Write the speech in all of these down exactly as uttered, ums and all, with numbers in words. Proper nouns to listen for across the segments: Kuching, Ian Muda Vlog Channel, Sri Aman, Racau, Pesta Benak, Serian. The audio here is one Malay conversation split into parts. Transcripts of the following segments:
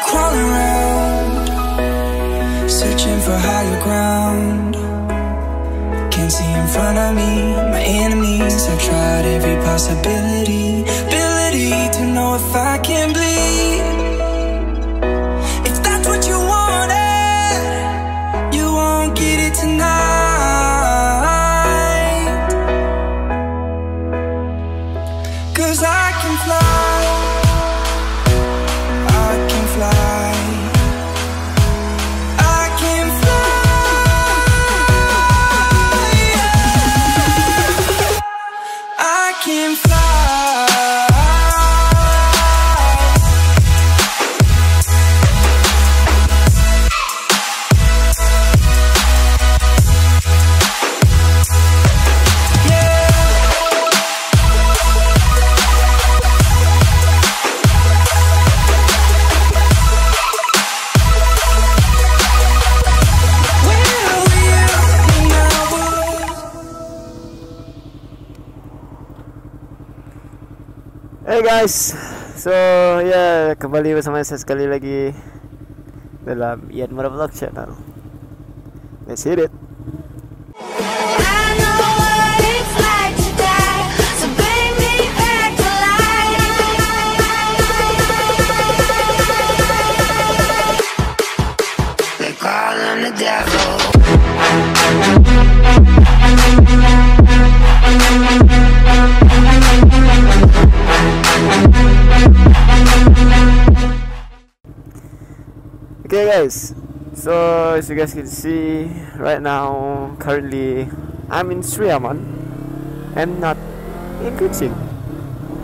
Crawling around, searching for higher ground. Can't see in front of me, my enemies. I've tried every possibility, ability to know if I can bleed. If that's what you wanted, you won't get it tonight. Cause I can fly. Hey guys, so yeah, kembali bersama saya sekali lagi dalam Ian Muda Vlog Channel. Let's hit it. Okay guys, so as you guys can see right now, currently I'm in Sri Aman and not in Kuching.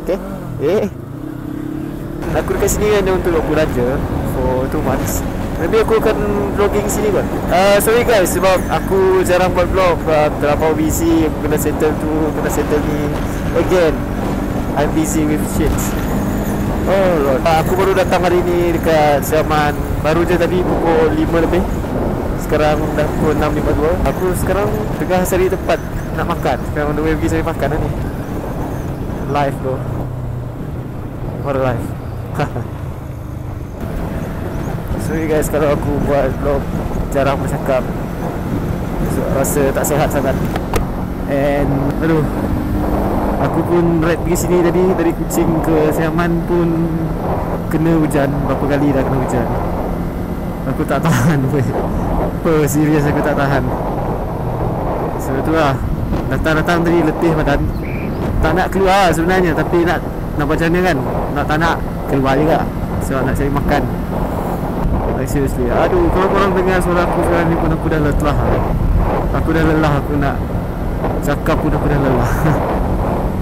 Okay, eh, aku dekat sini hanya untuk vlog aja for two months. Nanti aku akan vlogging sini kan. Uh, sorry guys, sebab aku jarang buat vlog, uh, terlalu busy. Aku kena settle tu, kena settle ni. Again, I'm busy with shit. Oh Lord. Aku baru datang hari ni dekat Sri Aman. Baru je tadi pukul lima lebih. Sekarang dah pukul enam lima puluh dua. Aku sekarang tengah cari tempat nak makan. Sekarang on the way pergi cari makan lah ni. Live bro. What a life. Sorry guys kalau aku buat vlog jarang bercakap. So, rasa tak sihat sangat. And aduh, aku pun ride pergi sini tadi, dari Kuching ke Sri Aman pun kena hujan. Berapa kali dah kena hujan. Aku tak tahan pun. Apa, serius aku tak tahan. Sebab tu lah, datang-datang tadi letih badan. Tak nak keluar sebenarnya, tapi nak nak macam mana kan. Nak tak nak, keluar juga. Sebab nak cari makan. Like seriously, aduh, kalau korang dengar suara aku sekarang ni pun aku dah lelah. Aku dah lelah, aku nak cakap pun aku dah lelah.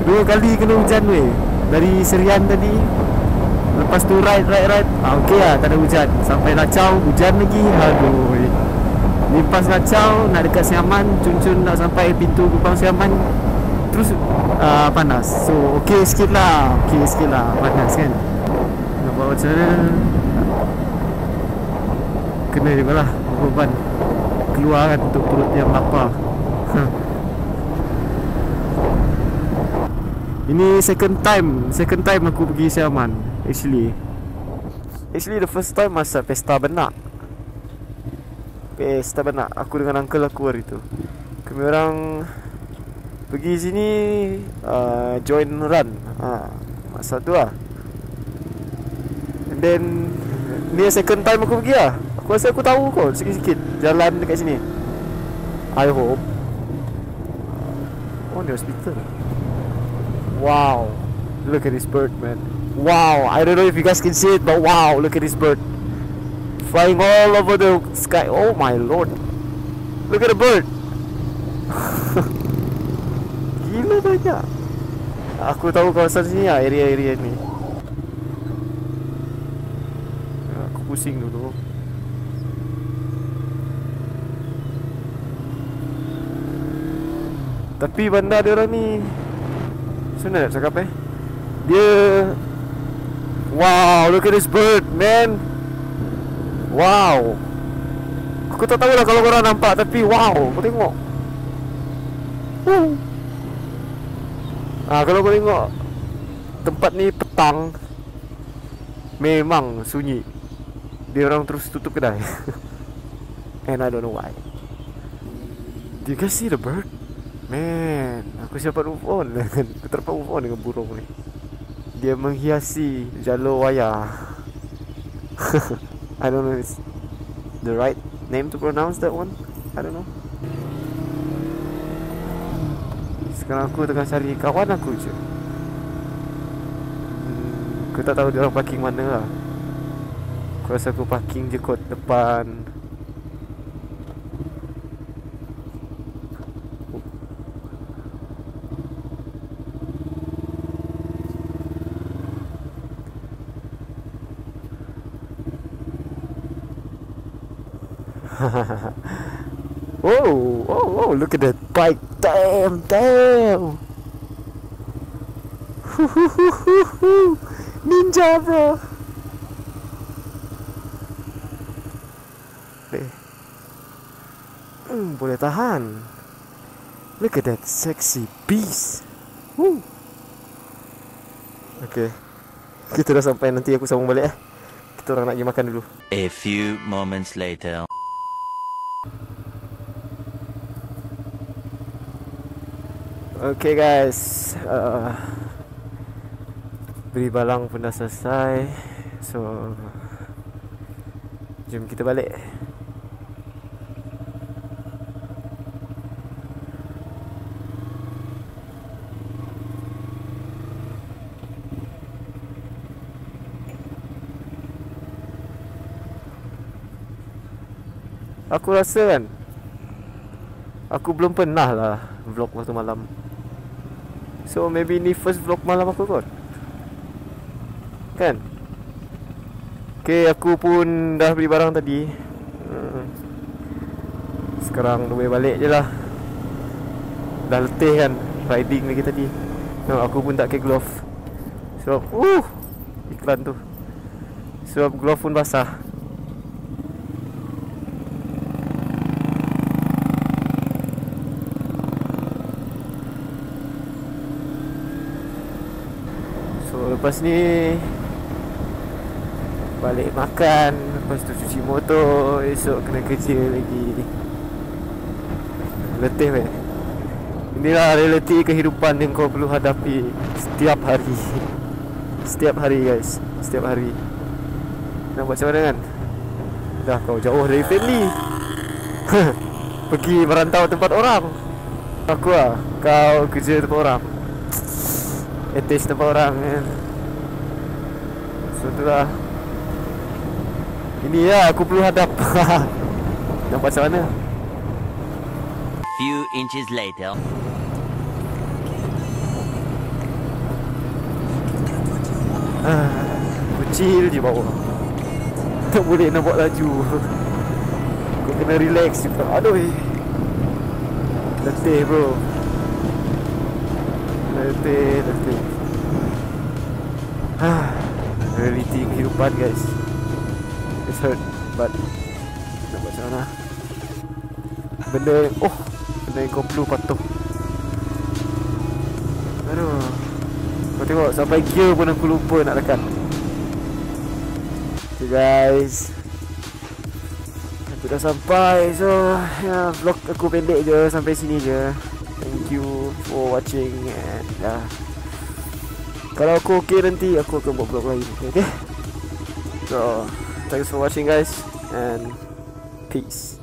Dua kali kena hujan weh. Dari Serian tadi, lepas tu ride ride ride ah, ok lah tak ada hujan. Sampai Racau hujan lagi. Aduh, lepas Racau nak dekat Sri Aman, cun-cun nak sampai pintu gerbang Sri Aman, terus uh, panas. So ok sikit lah, ok sikit lah panas kan. Nak buat macam mana, kena juga lah beban keluar kan, untuk perut yang lapar. Ini second time, second time aku pergi Sri Aman. Actually Actually the first time masa Pesta Benak. Pesta Benak aku dengan uncle aku hari tu. Kami orang pergi sini uh, join run ha, masa tu lah. And then ni second time aku pergi lah. Aku rasa aku tahu kot sikit-sikit jalan dekat sini. I hope. Oh, the hospital. Wow, look at this bird, man. Wow, I don't know if you guys can see it, but wow, look at this bird flying all over the sky. Oh my lord, look at the bird. Gila banyak. Aku tahu kawasan sini lah, area-area ni. Aku pusing dulu. Tapi bandar diorang ni, macam mana nak cakap eh, dia, wow, look at this bird, man. Wow, aku tak tahulah kalau korang nampak, tapi wow, kau tengok. Woo. Ah, kalau kau tengok tempat ni petang, memang sunyi. Dia orang terus tutup kedai. And I don't know why. Do you guys see the bird? Man, aku siap move on. Aku terdapat move on dengan burung ni. Dia menghiasi jalur wayar. I don't know if it's the right name to pronounce that one. I don't know. Sekarang aku tengah cari kawan aku je. hmm, Aku tak tahu dia orang parking mana lah. Aku rasa aku parking je kot depan. Oh, oh, oh, look at that bike. Damn, damn. Ninja, bro. Hmm, boleh tahan. Look at that sexy beast. Woo. Okay, kita dah sampai. Nanti aku sambung balik eh. Kita orang nak pergi makan dulu. A few moments later. Okay guys, uh, beri balang pun dah selesai. So jom kita balik. Aku rasa kan, aku belum pernah lah vlog waktu malam. So maybe ni first vlog malam aku kot, kan? Okay, aku pun dah beli barang tadi. Sekarang boleh balik je lah. Dah letih kan riding lagi tadi. No, aku pun tak pakai glove sebab uh, iklan tu. Sebab glove pun basah. Lepas ni balik makan, lepas tu cuci motor, esok kena kerja lagi. Letih weh. Inilah realiti kehidupan yang kau perlu hadapi setiap hari. Setiap hari guys, setiap hari. Nak buat macam mana kan? Dah kau jauh dari family, pergi merantau tempat orang. Aku lah, kau kerja tempat orang, attach tempat orang kan. So itulah, ini lah aku perlu hadap. Nampak macam mana. Few inches later. Ah, kecil je bawah. Tak boleh nak buat laju. Kau kena relax juga. Aduh, letih bro. Letih, letih. Ah, reality kehidupan guys. It's hurt, but nak buat macam mana. Benda, oh, benda yang kau perlu patuh. Aduh, kau tengok sampai gear pun aku lupa nak tekan. Okay guys, aku dah sampai. So ya, vlog aku pendek je, sampai sini je. Thank you for watching. And dah, kalau aku ok nanti aku akan buat vlog lain. Okay, so thanks for watching guys, and peace.